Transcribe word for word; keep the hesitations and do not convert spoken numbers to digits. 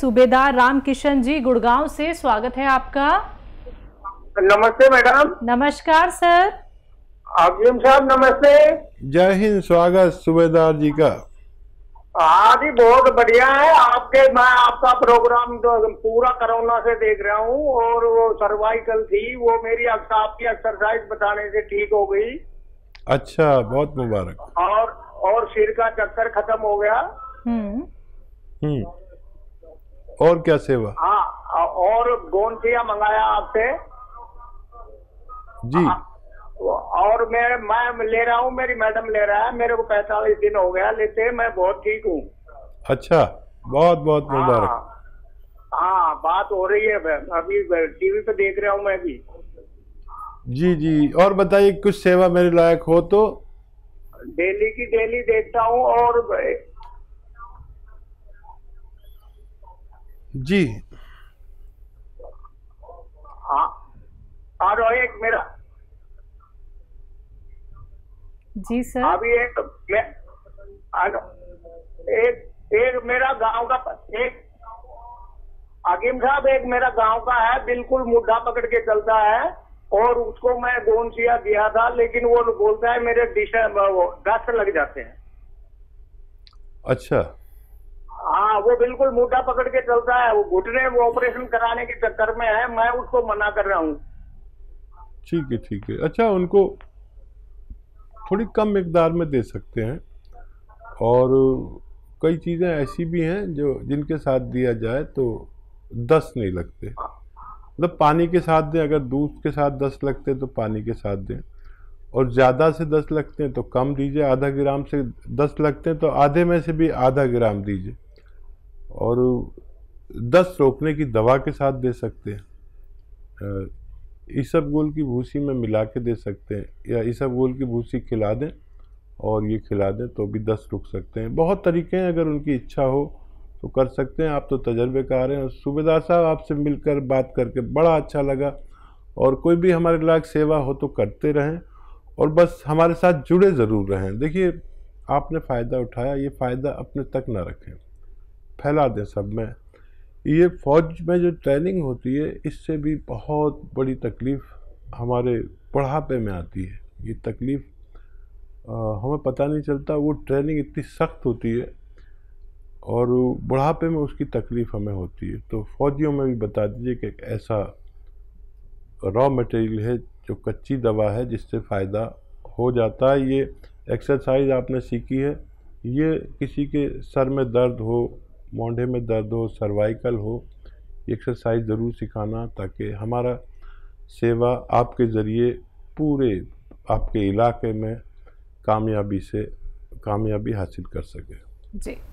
सुबेदार रामकिशन जी गुड़गांव से, स्वागत है आपका। नमस्ते मैडम। नमस्कार सर। आकीम साहब नमस्ते। जय हिंद। स्वागत सुबेदार जी का। हाँ जी बहुत बढ़िया है आपके। मैं आपका प्रोग्राम तो पूरा कोरोना से देख रहा हूँ, और वो सर्वाइकल थी वो मेरी आपकी एक्सरसाइज बताने से ठीक हो गई। अच्छा, बहुत मुबारक। और और सिर का चक्कर खत्म हो गया। हम्म हम्म। और क्या सेवा? हाँ, और गोन सिया मंगाया आपसे जी। हाँ, और मैं मैं ले रहा हूँ, मेरी मैडम ले रहा है। मेरे को पैंतालीस दिन हो गया लेते, मैं बहुत ठीक हूँ। अच्छा, बहुत बहुत मुबारक। हाँ, बात हो रही है, अभी टीवी पे देख रहा हूँ मैं भी। जी जी। और बताइए, कुछ सेवा मेरे लायक हो तो? डेली की डेली देखता हूँ। और जी हाँ, और एक मेरा जी सर, अभी एक मैं, एक एक मेरा गांव का एक आकीम साहब एक मेरा गांव का है, बिल्कुल मुद्दा पकड़ के चलता है। और उसको मैं गोन सिया दिया था, लेकिन वो बोलता है मेरे डिश दस्त लग जाते हैं। अच्छा। हाँ, वो बिल्कुल मुद्दा पकड़ के चलता है। वो घुटने वो ऑपरेशन कराने के चक्कर में है, मैं उसको मना कर रहा हूँ। ठीक है ठीक है। अच्छा, उनको थोड़ी कम मिकदार में दे सकते हैं, और कई चीज़ें ऐसी भी हैं जो जिनके साथ दिया जाए तो दस नहीं लगते। मतलब पानी के साथ दें, अगर दूध के साथ दस लगते हैं तो पानी के साथ दें, और ज़्यादा से दस लगते हैं तो कम दीजिए। आधा ग्राम से दस लगते हैं तो आधे में से भी आधा ग्राम दीजिए, और दस रोकने की दवा के साथ दे सकते हैं। इसब गोल की भूसी में मिला के दे सकते हैं, या इसब गोल की भूसी खिला दें और ये खिला दें तो भी दस रुक सकते हैं। बहुत तरीके हैं, अगर उनकी इच्छा हो तो कर सकते हैं। आप तो तजर्बेकार हैं। सुबेदार साहब, आपसे मिलकर बात करके बड़ा अच्छा लगा, और कोई भी हमारे लायक सेवा हो तो करते रहें, और बस हमारे साथ जुड़े ज़रूर रहें। देखिए, आपने फ़ायदा उठाया, ये फ़ायदा अपने तक ना रखें, फैला दें सब में। ये फौज में जो ट्रेनिंग होती है, इससे भी बहुत बड़ी तकलीफ़ हमारे बुढ़ापे में आती है। ये तकलीफ़ हमें पता नहीं चलता, वो ट्रेनिंग इतनी सख्त होती है, और बुढ़ापे में उसकी तकलीफ़ हमें होती है। तो फौजियों में भी बता दीजिए कि ऐसा रॉ मटेरियल है जो कच्ची दवा है, जिससे फ़ायदा हो जाता है। ये एक्सरसाइज आपने सीखी है, ये किसी के सर में दर्द हो, मोंढे में दर्द हो, सर्वाइकल हो, एक्सरसाइज ज़रूर सिखाना, ताकि हमारा सेवा आपके ज़रिए पूरे आपके इलाके में कामयाबी से कामयाबी हासिल कर सके जी।